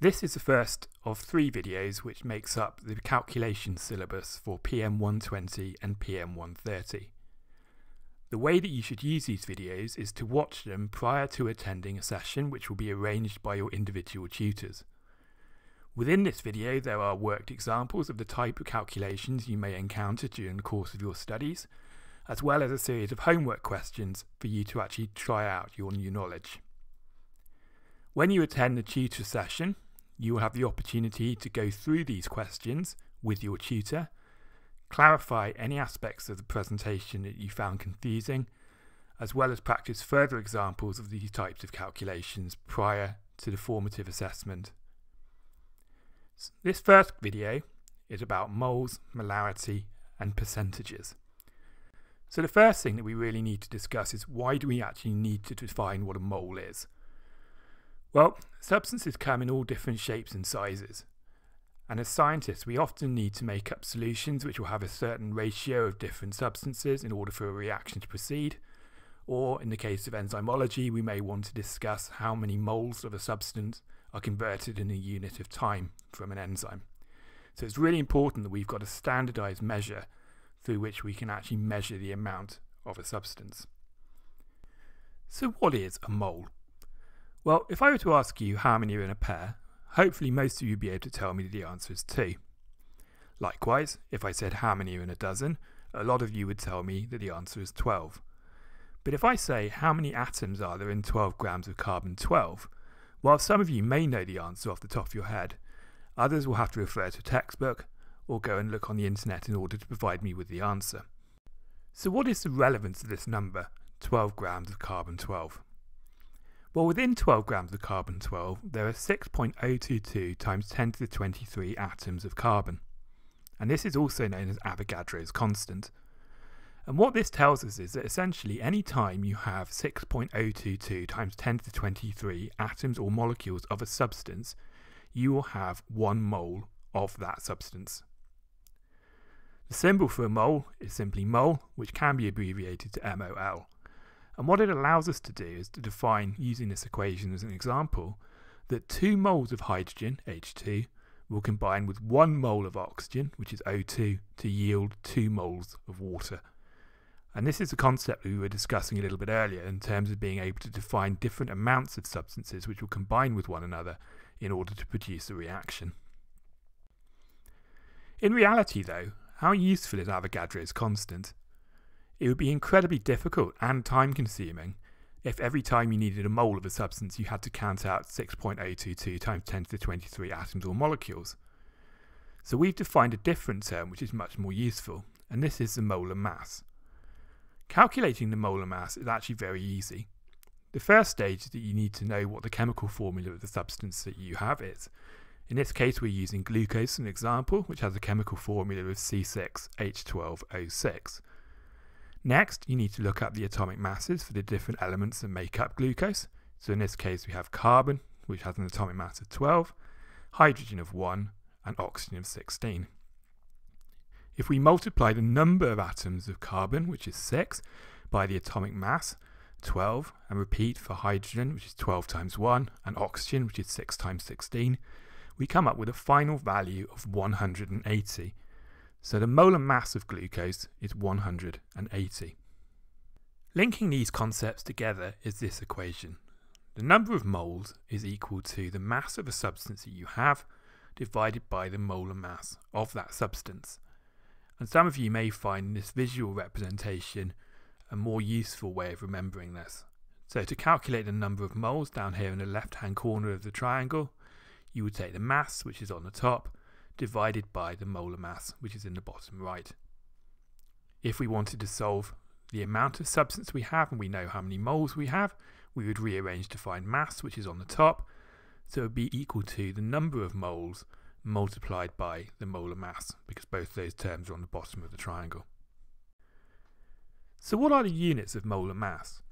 This is the first of three videos which makes up the calculation syllabus for PM120 and PM130. The way that you should use these videos is to watch them prior to attending a session which will be arranged by your individual tutors. Within this video there are worked examples of the type of calculations you may encounter during the course of your studies, as well as a series of homework questions for you to actually try out your new knowledge. When you attend the tutor session, you will have the opportunity to go through these questions with your tutor, clarify any aspects of the presentation that you found confusing, as well as practice further examples of these types of calculations prior to the formative assessment. This first video is about moles, molarity and percentages. So the first thing that we really need to discuss is, why do we actually need to define what a mole is? Well, substances come in all different shapes and sizes, and as scientists we often need to make up solutions which will have a certain ratio of different substances in order for a reaction to proceed, or in the case of enzymology we may want to discuss how many moles of a substance are converted in a unit of time from an enzyme. So it's really important that we've got a standardized measure through which we can actually measure the amount of a substance. So what is a mole? Well, if I were to ask you how many are in a pair, hopefully most of you would be able to tell me the answer is 2. Likewise, if I said how many are in a dozen, a lot of you would tell me that the answer is 12. But if I say how many atoms are there in 12 grams of carbon-12, while some of you may know the answer off the top of your head, others will have to refer to a textbook or go and look on the internet in order to provide me with the answer. So what is the relevance of this number, 12 grams of carbon-12? Well, within 12 grams of carbon-12 there are 6.022 times 10 to the 23 atoms of carbon, and this is also known as Avogadro's constant. And what this tells us is that essentially any time you have 6.022 times 10 to the 23 atoms or molecules of a substance, you will have 1 mole of that substance. The symbol for a mole is simply mol, which can be abbreviated to MOL. And what it allows us to do is to define, using this equation as an example, that 2 moles of hydrogen, H2, will combine with 1 mole of oxygen, which is O2, to yield 2 moles of water. And this is a concept we were discussing a little bit earlier in terms of being able to define different amounts of substances which will combine with one another in order to produce a reaction. In reality though, how useful is Avogadro's constant? It would be incredibly difficult and time-consuming if every time you needed a mole of a substance you had to count out 6.022 times 10 to the 23 atoms or molecules. So we've defined a different term which is much more useful, and this is the molar mass. Calculating the molar mass is actually very easy. The first stage is that you need to know what the chemical formula of the substance that you have is. In this case we're using glucose as an example, which has a chemical formula of C6H12O6. Next, you need to look up the atomic masses for the different elements that make up glucose. So in this case we have carbon, which has an atomic mass of 12, hydrogen of 1 and oxygen of 16. If we multiply the number of atoms of carbon, which is 6, by the atomic mass, 12, and repeat for hydrogen, which is 12 times 1, and oxygen, which is 6 times 16, we come up with a final value of 180. So the molar mass of glucose is 180. Linking these concepts together is this equation. The number of moles is equal to the mass of a substance that you have divided by the molar mass of that substance. And some of you may find this visual representation a more useful way of remembering this. So to calculate the number of moles down here in the left-hand corner of the triangle, you would take the mass, which is on the top, divided by the molar mass, which is in the bottom right. If we wanted to solve the amount of substance we have and we know how many moles we have, we would rearrange to find mass, which is on the top, so it would be equal to the number of moles multiplied by the molar mass, because both those terms are on the bottom of the triangle. So what are the units of molar mass?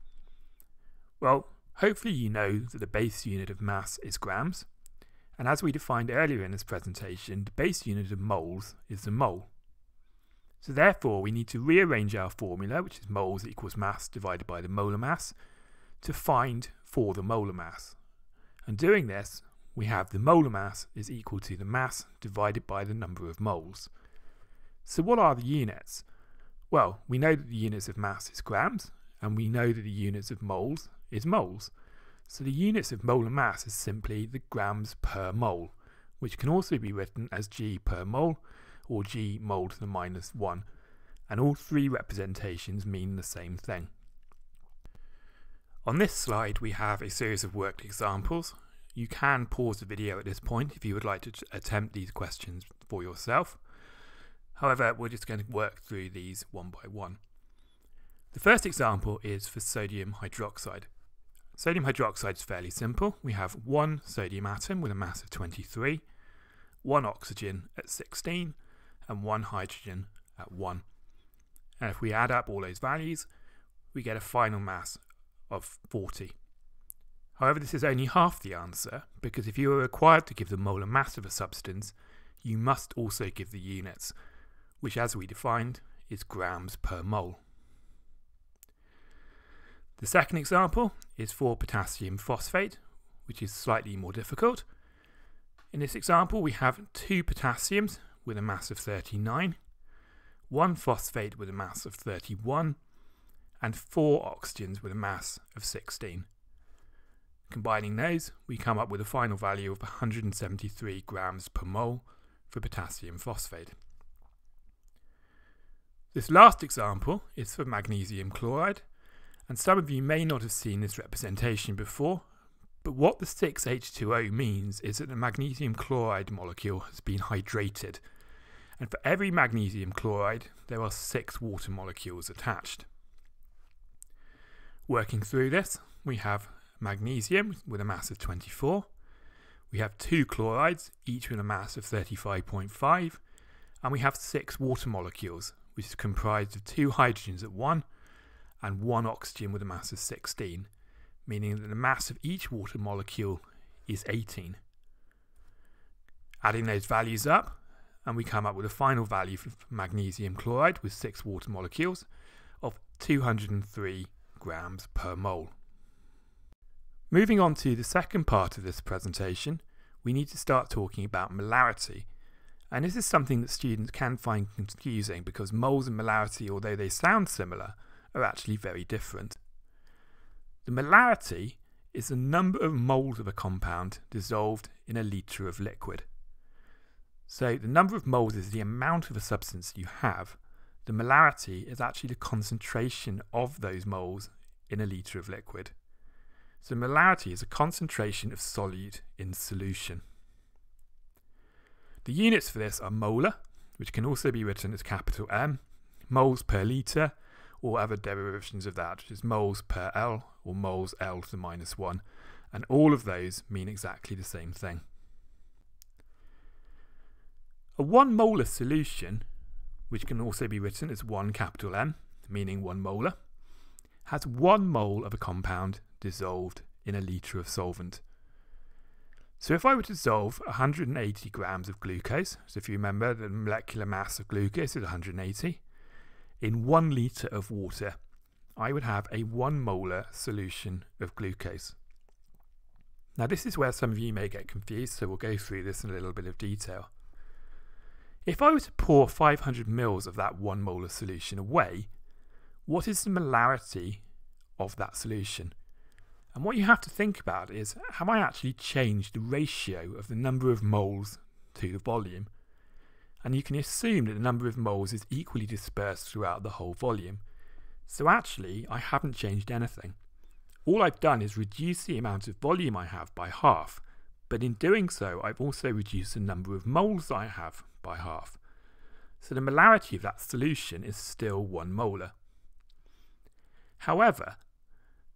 Well, hopefully you know that the base unit of mass is grams, and as we defined earlier in this presentation, the base unit of moles is the mole. So therefore we need to rearrange our formula, which is moles equals mass divided by the molar mass, to find for the molar mass. And doing this, we have the molar mass is equal to the mass divided by the number of moles. So what are the units? Well, we know that the units of mass is grams, and we know that the units of moles is moles. So the units of molar mass is simply the grams per mole, which can also be written as g per mole, or g mole to the minus 1, and all three representations mean the same thing. On this slide we have a series of worked examples. You can pause the video at this point if you would like to attempt these questions for yourself. However, we're just going to work through these one by one. The first example is for sodium hydroxide. Sodium hydroxide is fairly simple. We have one sodium atom with a mass of 23, one oxygen at 16, and one hydrogen at 1. And if we add up all those values, we get a final mass of 40. However, this is only half the answer, because if you are required to give the molar mass of a substance, you must also give the units, which, as we defined, is grams per mole. The second example is for potassium phosphate, which is slightly more difficult. In this example, we have two potassiums with a mass of 39, one phosphate with a mass of 31, and four oxygens with a mass of 16. Combining those, we come up with a final value of 173 grams per mole for potassium phosphate. This last example is for magnesium chloride. And some of you may not have seen this representation before, but what the 6H2O means is that the magnesium chloride molecule has been hydrated, and for every magnesium chloride there are 6 water molecules attached. Working through this, we have magnesium with a mass of 24, we have 2 chlorides, each with a mass of 35.5, and we have 6 water molecules, which is comprised of 2 hydrogens at 1, and one oxygen with a mass of 16, meaning that the mass of each water molecule is 18. Adding those values up, and we come up with a final value for magnesium chloride with 6 water molecules of 203 grams per mole. Moving on to the second part of this presentation, we need to start talking about molarity. And this is something that students can find confusing, because moles and molarity, although they sound similar, are actually very different. The molarity is the number of moles of a compound dissolved in a litre of liquid. So the number of moles is the amount of a substance you have. The molarity is actually the concentration of those moles in a litre of liquid. So molarity is a concentration of solute in solution. The units for this are molar, which can also be written as capital M, moles per litre, or other derivations of that, which is moles per L, or moles L to the minus 1, and all of those mean exactly the same thing. A 1 molar solution, which can also be written as 1 capital M, meaning 1 molar, has 1 mole of a compound dissolved in a litre of solvent. So if I were to dissolve 180 grams of glucose, so if you remember the molecular mass of glucose is 180, in 1 litre of water, I would have a 1 molar solution of glucose. Now this is where some of you may get confused, so we'll go through this in a little bit of detail. If I were to pour 500 mils of that 1 molar solution away, what is the molarity of that solution? And what you have to think about is, have I actually changed the ratio of the number of moles to the volume? And you can assume that the number of moles is equally dispersed throughout the whole volume. So actually, I haven't changed anything. All I've done is reduce the amount of volume I have by half, but in doing so, I've also reduced the number of moles I have by half. So the molarity of that solution is still 1 molar. However,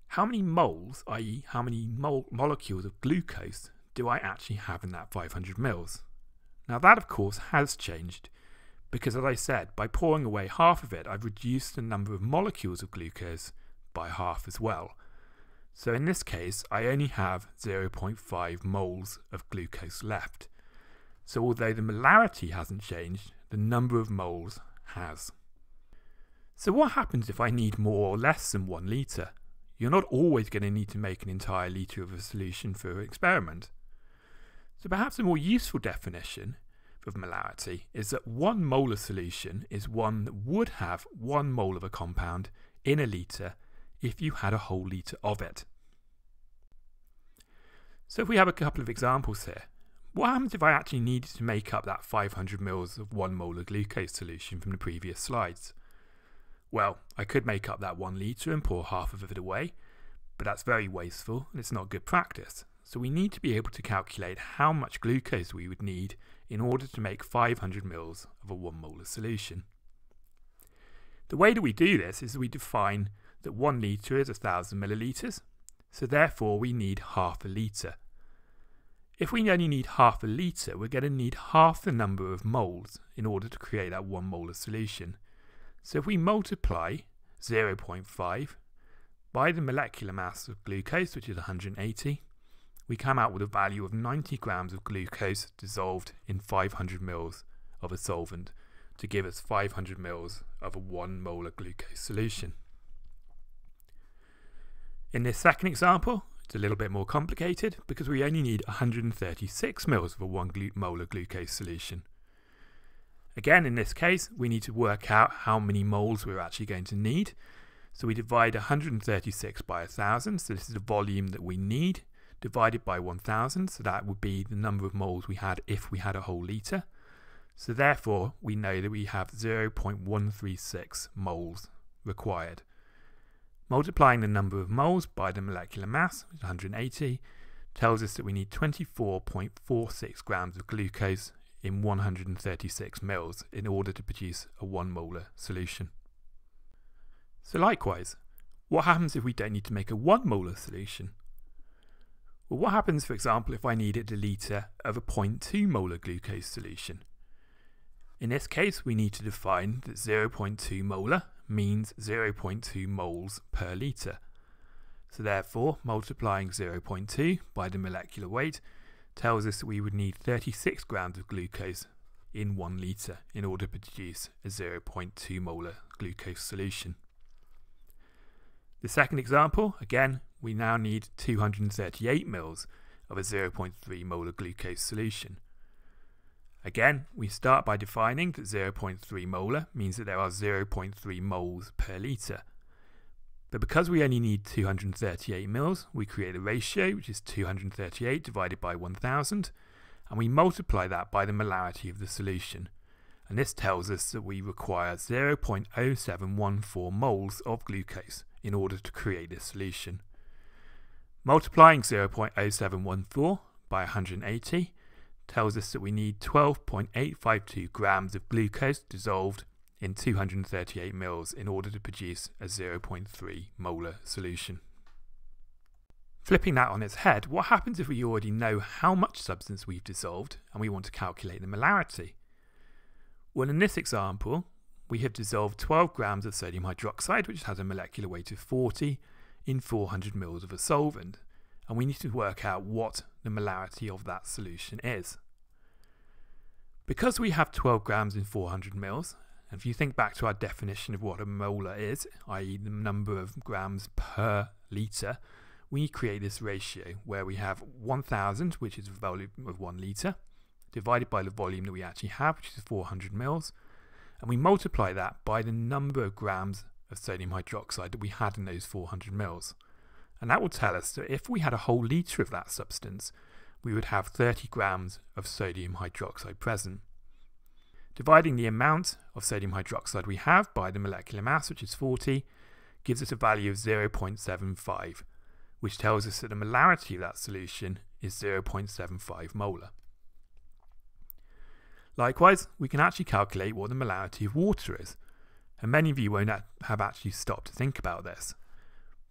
how many moles, i.e. how many molecules of glucose, do I actually have in that 500 mils? Now that, of course, has changed, because as I said, by pouring away half of it, I've reduced the number of molecules of glucose by half as well. So in this case, I only have 0.5 moles of glucose left. So although the molarity hasn't changed, the number of moles has. So what happens if I need more or less than 1 litre? You're not always going to need to make an entire litre of a solution for an experiment. So perhaps a more useful definition of molarity is that 1 molar solution is one that would have 1 mole of a compound in a litre if you had a whole litre of it. So if we have a couple of examples here, what happens if I actually needed to make up that 500 mils of 1 molar glucose solution from the previous slides? Well, I could make up that 1 litre and pour half of it away, but that's very wasteful and it's not good practice. So we need to be able to calculate how much glucose we would need in order to make 500 mils of a 1 molar solution. The way that we do this is we define that 1 litre is 1,000 millilitres, so therefore we need half a litre. If we only need half a litre, we're going to need half the number of moles in order to create that 1 molar solution. So if we multiply 0.5 by the molecular mass of glucose, which is 180, we come out with a value of 90 grams of glucose dissolved in 500 mils of a solvent to give us 500 mils of a 1 molar glucose solution. In this second example, it's a little bit more complicated because we only need 136 mils of a 1 molar glucose solution. Again, in this case, we need to work out how many moles we're actually going to need. So we divide 136 by 1,000, so this is the volume that we need, divided by 1,000, so that would be the number of moles we had if we had a whole litre. So therefore, we know that we have 0.136 moles required. Multiplying the number of moles by the molecular mass, which is 180, tells us that we need 24.46 grams of glucose in 136 mils in order to produce a 1 molar solution. So likewise, what happens if we don't need to make a 1 molar solution? Well, what happens, for example, if I needed a litre of a 0.2 molar glucose solution? In this case, we need to define that 0.2 molar means 0.2 moles per litre. So therefore, multiplying 0.2 by the molecular weight tells us that we would need 36 grams of glucose in 1 litre in order to produce a 0.2 molar glucose solution. The second example, again, we now need 238 mils of a 0.3 molar glucose solution. Again, we start by defining that 0.3 molar means that there are 0.3 moles per litre. But because we only need 238 mils, we create a ratio which is 238 divided by 1,000, and we multiply that by the molarity of the solution. And this tells us that we require 0.0714 moles of glucose in order to create this solution. Multiplying 0.0714 by 180 tells us that we need 12.852 grams of glucose dissolved in 238 mils in order to produce a 0.3 molar solution. Flipping that on its head, what happens if we already know how much substance we've dissolved and we want to calculate the molarity? Well, in this example, we have dissolved 12 grams of sodium hydroxide, which has a molecular weight of 40, in 400 mils of a solvent, and we need to work out what the molarity of that solution is. Because we have 12 grams in 400 mils, and if you think back to our definition of what a molar is, i.e. the number of grams per litre, we create this ratio where we have 1,000, which is the volume of 1 litre, divided by the volume that we actually have, which is 400 mils, and we multiply that by the number of grams of sodium hydroxide that we had in those 400 mils. And that will tell us that if we had a whole litre of that substance, we would have 30 grams of sodium hydroxide present. Dividing the amount of sodium hydroxide we have by the molecular mass, which is 40, gives us a value of 0.75, which tells us that the molarity of that solution is 0.75 molar. Likewise, we can actually calculate what the molarity of water is, and many of you won't have actually stopped to think about this.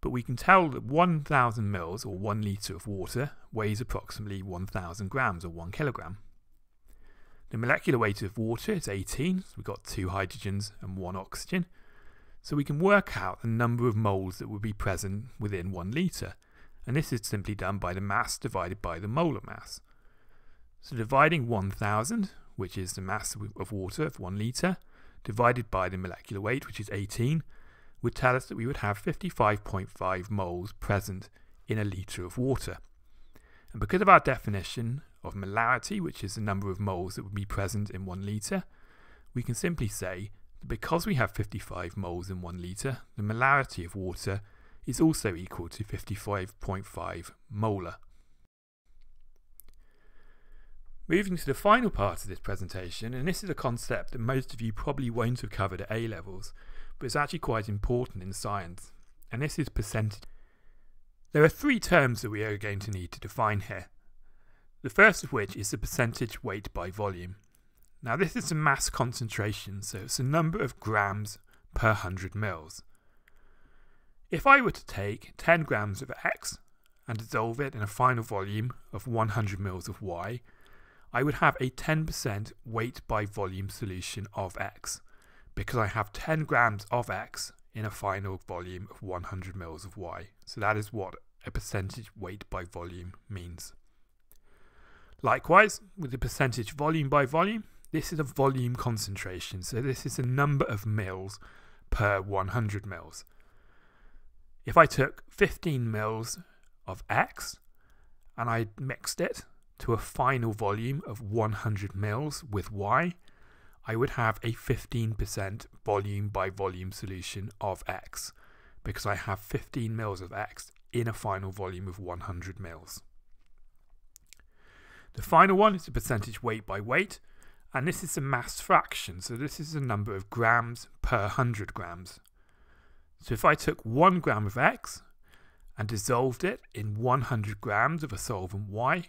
But we can tell that 1,000 mils, or 1 litre of water, weighs approximately 1,000 grams, or 1 kilogram. The molecular weight of water is 18, so we've got 2 hydrogens and 1 oxygen, so we can work out the number of moles that would be present within 1 litre, and this is simply done by the mass divided by the molar mass. So dividing 1,000, which is the mass of water of 1 litre, divided by the molecular weight, which is 18, would tell us that we would have 55.5 moles present in a litre of water. And because of our definition of molarity, which is the number of moles that would be present in 1 litre, we can simply say that because we have 55 moles in 1 litre, the molarity of water is also equal to 55.5 molar. Moving to the final part of this presentation, and this is a concept that most of you probably won't have covered at A-levels, but it's actually quite important in science, and this is percentage. There are three terms that we are going to need to define here. The first of which is the percentage weight by volume. Now this is the mass concentration, so it's the number of grams per 100 mils. If I were to take 10 grams of X and dissolve it in a final volume of 100 mils of Y, I would have a 10% weight by volume solution of X, because I have 10 grams of X in a final volume of 100 mils of Y. So that is what a percentage weight by volume means. Likewise, with the percentage volume by volume, this is a volume concentration. So this is the number of mils per 100 mils. If I took 15 mils of X and I mixed it to a final volume of 100 mils with Y, I would have a 15% volume by volume solution of X, because I have 15 mils of X in a final volume of 100 mils. The final one is the percentage weight by weight, and this is the mass fraction, so this is the number of grams per 100 grams. So if I took 1 gram of X and dissolved it in 100 grams of a solvent Y,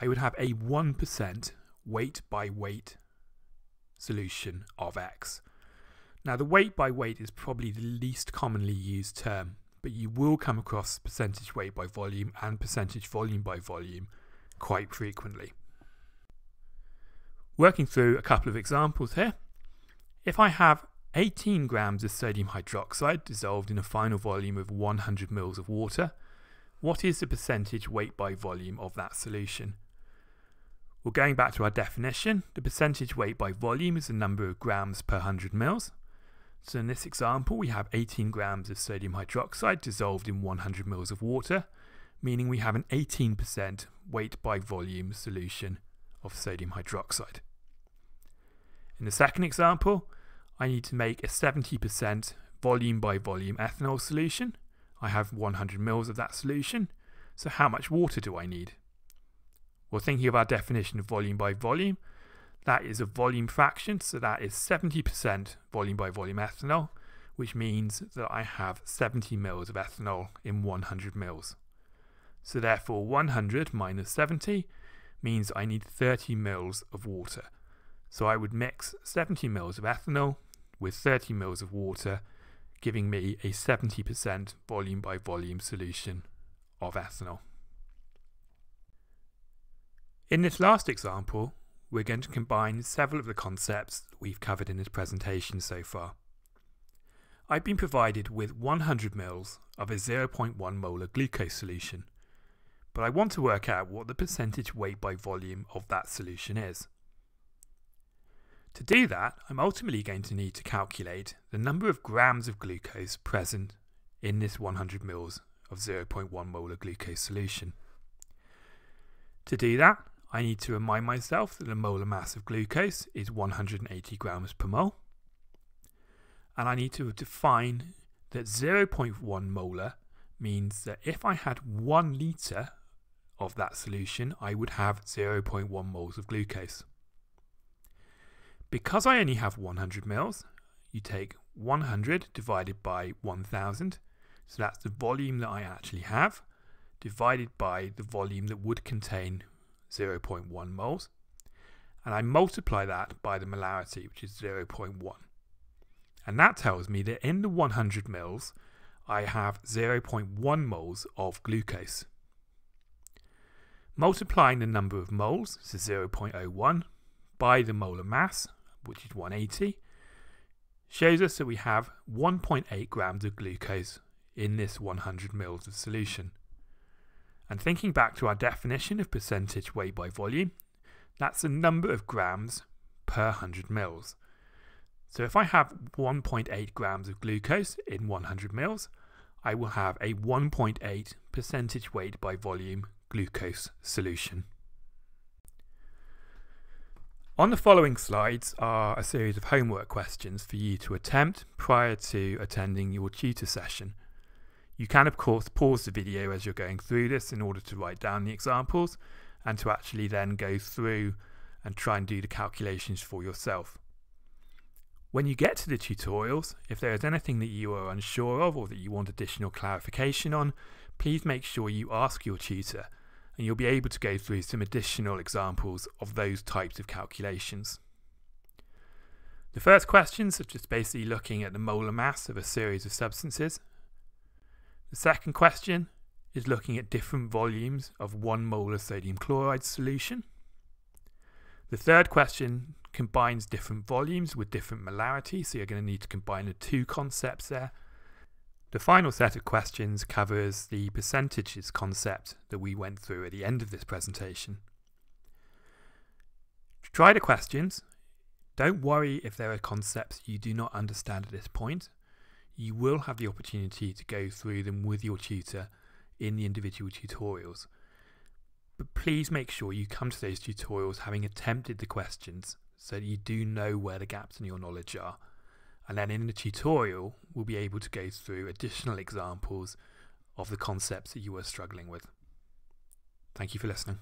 I would have a 1% weight by weight solution of X. Now the weight by weight is probably the least commonly used term, but you will come across percentage weight by volume and percentage volume by volume quite frequently. Working through a couple of examples here, if I have 18 grams of sodium hydroxide dissolved in a final volume of 100 mils of water, what is the percentage weight by volume of that solution? Well, going back to our definition, the percentage weight by volume is the number of grams per 100 mils. So in this example, we have 18 grams of sodium hydroxide dissolved in 100 mils of water, meaning we have an 18% weight by volume solution of sodium hydroxide. In the second example, I need to make a 70% volume by volume ethanol solution. I have 100 mils of that solution, so how much water do I need? Well, thinking of our definition of volume by volume, that is a volume fraction, so that is 70% volume by volume ethanol, which means that I have 70 mils of ethanol in 100 mils. So therefore 100 minus 70 means I need 30 mils of water. So I would mix 70 mils of ethanol with 30 mils of water, giving me a 70% volume by volume solution of ethanol. In this last example, we're going to combine several of the concepts that we've covered in this presentation so far. I've been provided with 100 mils of a 0.1 molar glucose solution, but I want to work out what the percentage weight by volume of that solution is. To do that, I'm ultimately going to need to calculate the number of grams of glucose present in this 100 mils of 0.1 molar glucose solution. To do that, I need to remind myself that the molar mass of glucose is 180 grams per mole, and I need to define that 0.1 molar means that if I had 1 litre of that solution, I would have 0.1 moles of glucose. Because I only have 100 mils, you take 100 divided by 1000, so that's the volume that I actually have, divided by the volume that would contain 0.1 moles, and I multiply that by the molarity, which is 0.1. And that tells me that in the 100 mils, I have 0.1 moles of glucose. Multiplying the number of moles, so 0.01, by the molar mass, which is 180, shows us that we have 1.8 grams of glucose in this 100 mils of solution. And thinking back to our definition of percentage weight by volume, that's the number of grams per 100 mils. So if I have 1.8 grams of glucose in 100 mils, I will have a 1.8 percentage weight by volume glucose solution. On the following slides are a series of homework questions for you to attempt prior to attending your tutor session. You can of course pause the video as you're going through this in order to write down the examples and to actually then go through and try and do the calculations for yourself. When you get to the tutorials, if there is anything that you are unsure of or that you want additional clarification on, please make sure you ask your tutor, and you'll be able to go through some additional examples of those types of calculations. The first questions are just basically looking at the molar mass of a series of substances. The second question is looking at different volumes of 1 mole of sodium chloride solution. The third question combines different volumes with different molarity, so you're going to need to combine the two concepts there. The final set of questions covers the percentages concept that we went through at the end of this presentation. Try the questions. Don't worry if there are concepts you do not understand at this point. You will have the opportunity to go through them with your tutor in the individual tutorials. But please make sure you come to those tutorials having attempted the questions so that you do know where the gaps in your knowledge are. And then in the tutorial, we'll be able to go through additional examples of the concepts that you were struggling with. Thank you for listening.